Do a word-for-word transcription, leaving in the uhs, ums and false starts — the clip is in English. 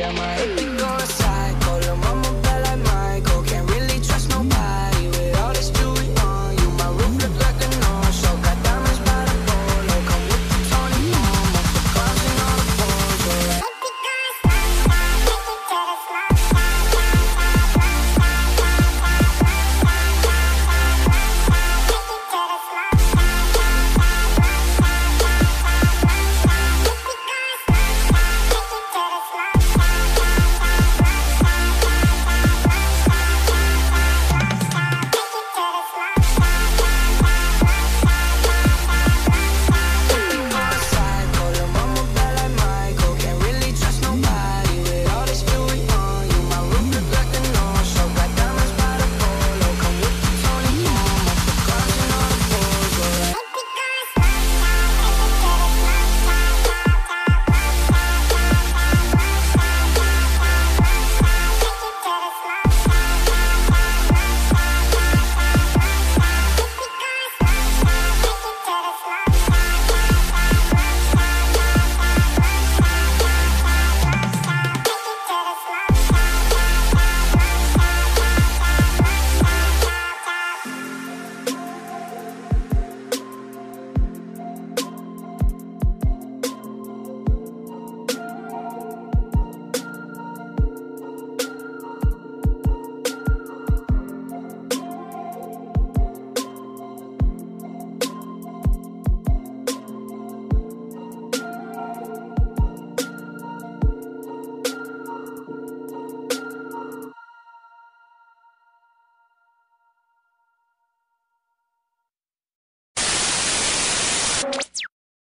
Damn right.